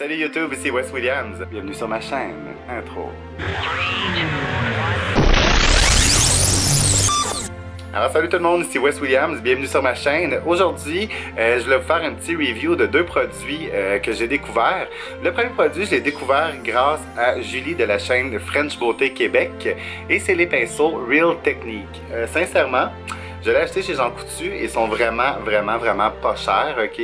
Salut YouTube, ici Wes Williams. Bienvenue sur ma chaîne. Intro. Alors salut tout le monde, ici Wes Williams, bienvenue sur ma chaîne. Aujourd'hui, je vais vous faire un petit review de deux produits que j'ai découverts. Le premier produit, je l'ai découvert grâce à Julie de la chaîne French Beauté Québec et c'est les pinceaux Real Technique. Sincèrement, je l'ai acheté chez Jean Coutu et ils sont vraiment pas chers, ok?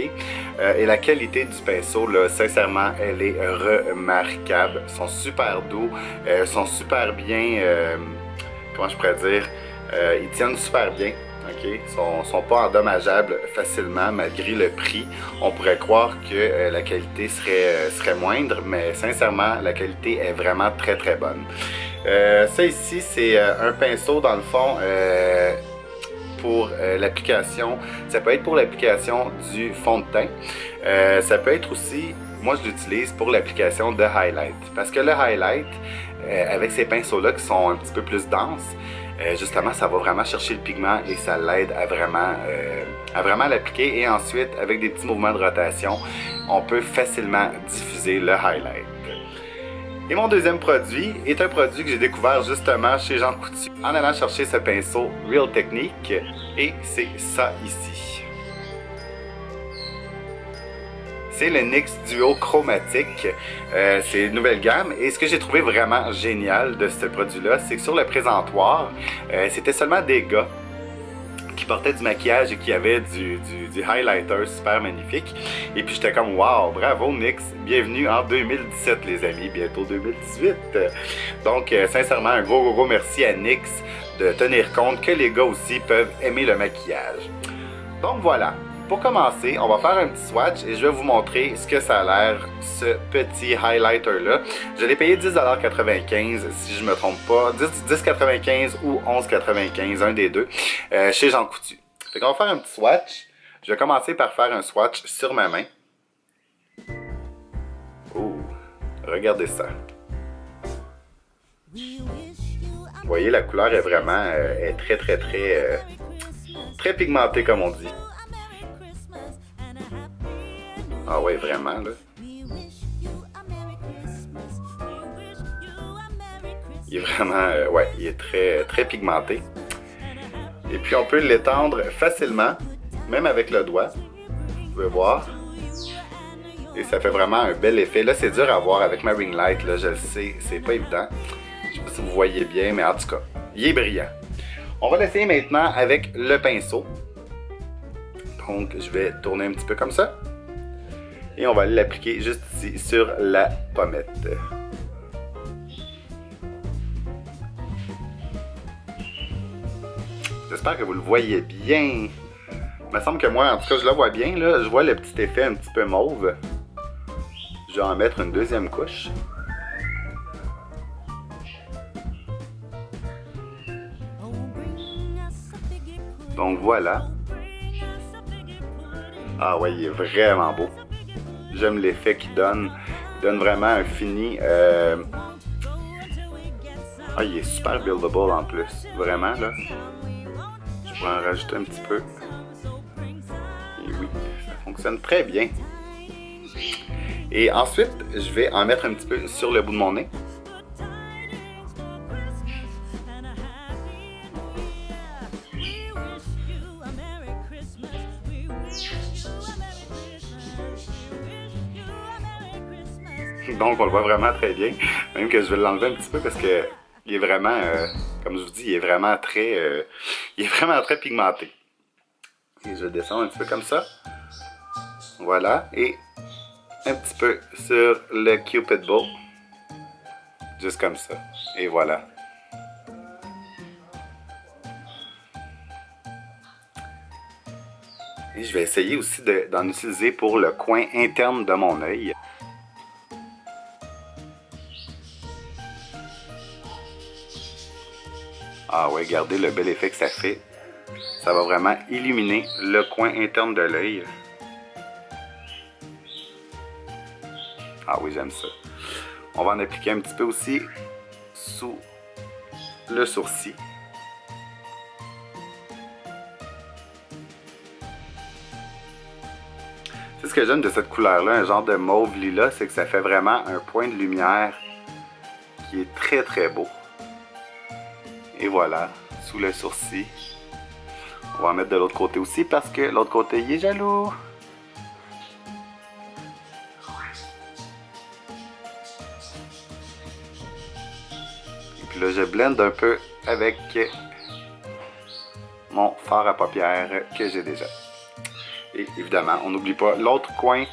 Et la qualité du pinceau, là, sincèrement, elle est remarquable. Ils sont super doux, sont super bien, comment je pourrais dire, ils tiennent super bien, ok? Ils sont pas endommageables facilement malgré le prix. On pourrait croire que la qualité serait moindre, mais sincèrement, la qualité est vraiment très bonne. Ça ici, c'est un pinceau dans le fond... pour l'application, ça peut être pour l'application du fond de teint, ça peut être aussi, moi je l'utilise pour l'application de highlight, parce que le highlight, avec ces pinceaux-là qui sont un petit peu plus denses, justement ça va vraiment chercher le pigment et ça l'aide à vraiment l'appliquer, et ensuite avec des petits mouvements de rotation, on peut facilement diffuser le highlight. Et mon deuxième produit est un produit que j'ai découvert justement chez Jean Coutu en allant chercher ce pinceau Real Technique, et c'est ça ici. C'est le NYX Duo Chromatique, c'est une nouvelle gamme, et ce que j'ai trouvé vraiment génial de ce produit-là, c'est que sur le présentoir, c'était seulement des gars qui portait du maquillage et qui avait du highlighter super magnifique. Et puis j'étais comme wow, bravo NYX, bienvenue en 2017 les amis, bientôt 2018. Donc sincèrement un gros merci à NYX de tenir compte que les gars aussi peuvent aimer le maquillage. Donc voilà, pour commencer on va faire un petit swatch et je vais vous montrer ce que ça a l'air ce petit highlighter là. Je l'ai payé 10,95$ si je me trompe pas, 10,95$ ou 11,95$, un des deux, chez Jean Coutu. Fait qu'on va faire un petit swatch. Je vais commencer par faire un swatch sur ma main. Oh, regardez ça. Vous voyez la couleur est vraiment est très pigmentée comme on dit. Ah ouais, vraiment là. Il est vraiment, ouais, il est très pigmenté. Et puis on peut l'étendre facilement, même avec le doigt. Vous pouvez voir. Et ça fait vraiment un bel effet. Là, c'est dur à voir avec ma ring light, là, je le sais, c'est pas évident. Je sais pas si vous voyez bien, mais en tout cas, il est brillant. On va l'essayer maintenant avec le pinceau. Donc, je vais tourner un petit peu comme ça. Et on va l'appliquer juste ici sur la pommette. J'espère que vous le voyez bien. Il me semble que moi, en tout cas, je la vois bien. Là. Je vois le petit effet un petit peu mauve. Je vais en mettre une deuxième couche. Donc voilà. Ah ouais, il est vraiment beau. J'aime l'effet qu'il donne. Il donne vraiment un fini. Ah, il est super buildable en plus. Vraiment, là. Je vais en rajouter un petit peu. Et oui, ça fonctionne très bien. Et ensuite, je vais en mettre un petit peu sur le bout de mon nez. Donc on le voit vraiment très bien, même que je vais l'enlever un petit peu parce que il est vraiment, comme je vous dis, il est vraiment très pigmenté. Et je descends un petit peu comme ça, voilà, et un petit peu sur le Cupid Bow, juste comme ça, et voilà. Et je vais essayer aussi d'en utiliser pour le coin interne de mon œil. Ah ouais, regardez le bel effet que ça fait. Ça va vraiment illuminer le coin interne de l'œil. Ah oui, j'aime ça. On va en appliquer un petit peu aussi sous le sourcil. Tu sais, ce que j'aime de cette couleur-là, un genre de mauve lilas, c'est que ça fait vraiment un point de lumière qui est très très beau. Et voilà, sous le sourcil. On va en mettre de l'autre côté aussi parce que l'autre côté, il est jaloux. Et puis là, je blende un peu avec mon fard à paupières que j'ai déjà. Et évidemment, on n'oublie pas l'autre coin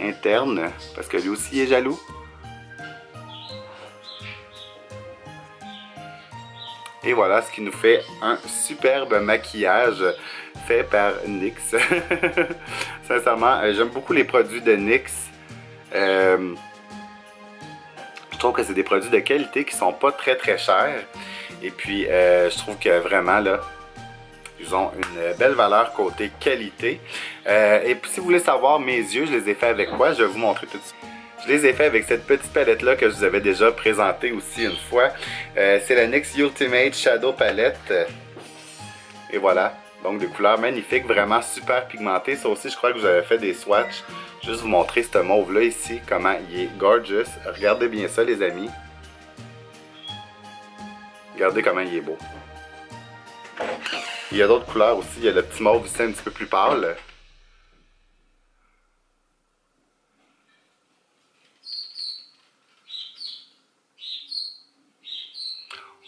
interne, parce que lui aussi est jaloux. Et voilà ce qui nous fait un superbe maquillage fait par NYX. Sincèrement, j'aime beaucoup les produits de NYX. Je trouve que c'est des produits de qualité qui sont pas très très chers. Et puis, je trouve que vraiment, là, ils ont une belle valeur côté qualité. Et puis, si vous voulez savoir mes yeux, je les ai faits avec quoi? Je vais vous montrer tout de suite. Je les ai faits avec cette petite palette-là que je vous avais déjà présentée aussi une fois. C'est la NYX Ultimate Shadow Palette. Et voilà. Donc, des couleurs magnifiques, vraiment super pigmentées. Ça aussi, je crois que vous avez fait des swatchs. Juste vous montrer ce mauve-là ici, comment il est gorgeous. Regardez bien ça, les amis. Regardez comment il est beau. Il y a d'autres couleurs aussi. Il y a le petit mauve ici, un petit peu plus pâle.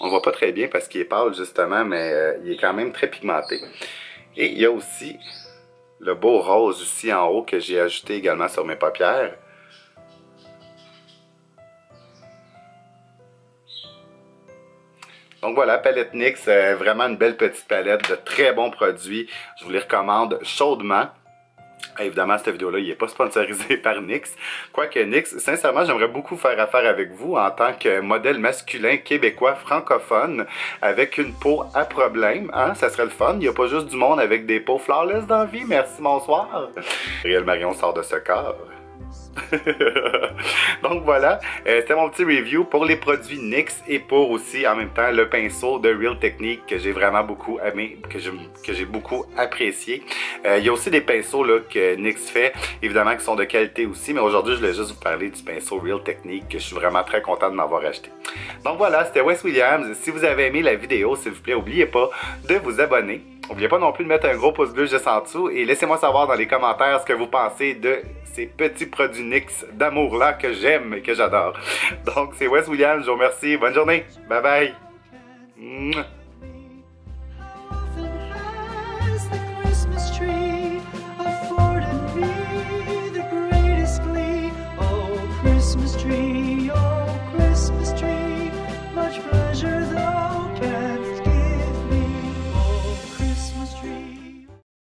On ne voit pas très bien parce qu'il est pâle justement, mais il est quand même très pigmenté. Et il y a aussi le beau rose ici en haut que j'ai ajouté également sur mes paupières. Donc voilà, palette NYX, vraiment une belle petite palette de très bons produits. Je vous les recommande chaudement. Évidemment, cette vidéo-là, il n'est pas sponsorisé par NYX. Quoique NYX, sincèrement, j'aimerais beaucoup faire affaire avec vous en tant que modèle masculin québécois francophone avec une peau à problème. Hein? Ça serait le fun. Il n'y a pas juste du monde avec des peaux flawless dans la vie. Merci, bonsoir. Réal Marion sort de ce corps. Donc voilà, c'était mon petit review pour les produits NYX et pour aussi en même temps le pinceau de Real Technique que j'ai vraiment beaucoup aimé, que j'ai beaucoup apprécié. Il y a aussi des pinceaux là, que NYX fait, évidemment qui sont de qualité aussi, mais aujourd'hui je voulais juste vous parler du pinceau Real Technique que je suis vraiment très content de m'avoir acheté. Donc voilà, c'était Wes Williams. Si vous avez aimé la vidéo, s'il vous plaît, n'oubliez pas de vous abonner. N'oubliez pas non plus de mettre un gros pouce bleu juste en dessous et laissez-moi savoir dans les commentaires ce que vous pensez de ces petits produits NYX d'amour-là que j'aime et que j'adore. Donc, c'est Wes Williams, je vous remercie. Bonne journée. Bye bye. Mouah. Much pleasure.